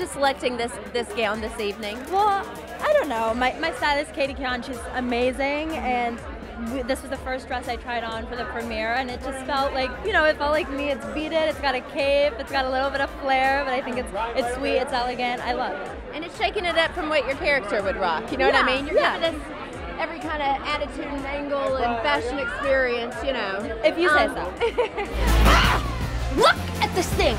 into selecting this gown this evening? Well, I don't know. My stylist, Katie Khan, she's amazing, and this was the first dress I tried on for the premiere, and it just felt like, you know, it felt like me. It's beaded, it's got a cape, it's got a little bit of flair, but I think it's sweet, it's elegant, I love it. And it's shaking it up from what your character would rock, you know what I mean? You're giving us every kind of attitude and angle and fashion experience, you know. If you say so. Look at this thing!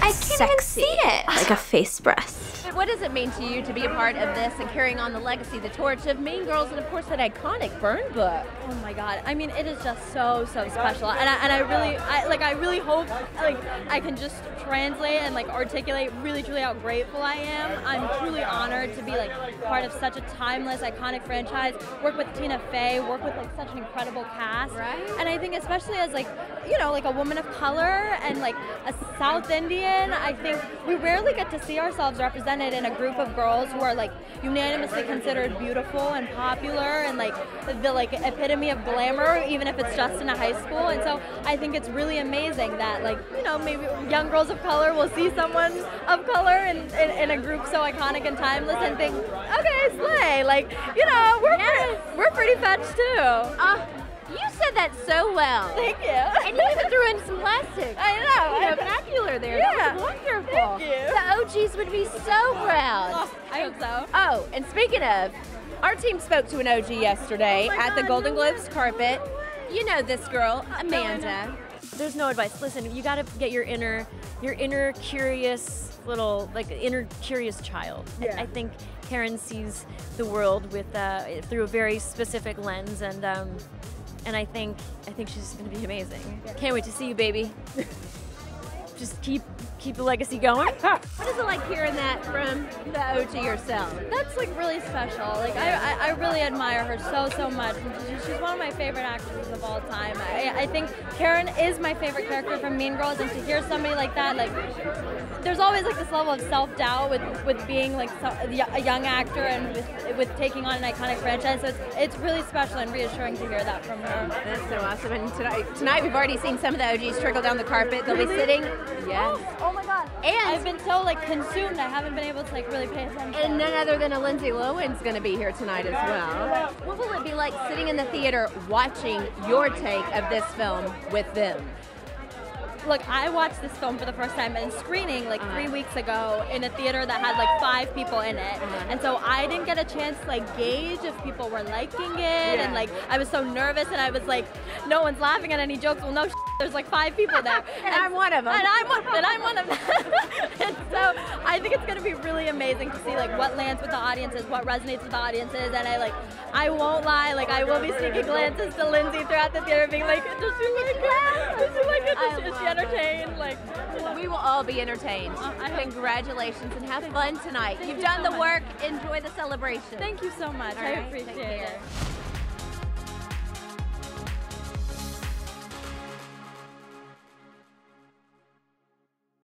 I can't even see it! Like a face breast. What does it mean to you to be a part of this and carrying on the legacy, the torch of Mean Girls, and of course that iconic Burn Book? Oh my God! I mean, it is just so special, and I really hope I can just translate and articulate really truly how grateful I am. I'm truly honored to be part of such a timeless, iconic franchise. Work with Tina Fey, work with such an incredible cast, right? And I think especially as a woman of color and a South Indian, I think we rarely get to see ourselves represented in a group of girls who are unanimously considered beautiful and popular and the epitome of glamour, even if it's just in a high school. And so I think it's really amazing that maybe young girls of color will see someone of color in a group so iconic and timeless and think, okay, slay, we're pretty fetch too. You said that so well. Thank you. And you even threw in some plastic. I know. You know, vernacular there. Yeah. That was wonderful. Thank you. The OGs would be so proud. Oh, I hope so. Oh, and speaking of, our team spoke to an OG yesterday at the Golden Globes carpet. You know this girl, Amanda. There's no advice. Listen, you got to get your inner curious little, inner curious child. Yeah. I think Karen sees the world with through a very specific lens, and I think she's going to be amazing. Can't wait to see you, baby. Just keep the legacy going. What is it like hearing that from the OG yourself? That's really special. I really admire her so much. She's one of my favorite actresses of all time. I think Karen is my favorite character from Mean Girls, and to hear somebody like that, there's always this level of self-doubt with being a young actor and with taking on an iconic franchise. So it's really special and reassuring to hear that from her. That's so awesome. And tonight we've already seen some of the OGs trickle down the carpet. They'll be sitting. Yes. Oh my God. And I've been so consumed, I haven't been able to really pay attention. And none other than a Lindsay Lohan's going to be here tonight as well. What will it be like sitting in the theater watching your take of this film with them? Look, I watched this film for the first time in screening 3 weeks ago in a theater that had 5 people in it, and so I didn't get a chance to gauge if people were liking it, and I was so nervous, and I was no one's laughing at any jokes. Well, no, there's 5 people there, and I'm one of them. And I'm one of them. And so I think it's going to be really amazing to see what lands with the audiences, what resonates with the audiences, and I won't lie, I will be sneaking glances to Lindsay throughout the theater, being does she like that? Does she like it? Is she entertained? We will all be entertained. Congratulations, and have fun tonight. You've done the work. Enjoy the celebration. Thank you so much. I appreciate it.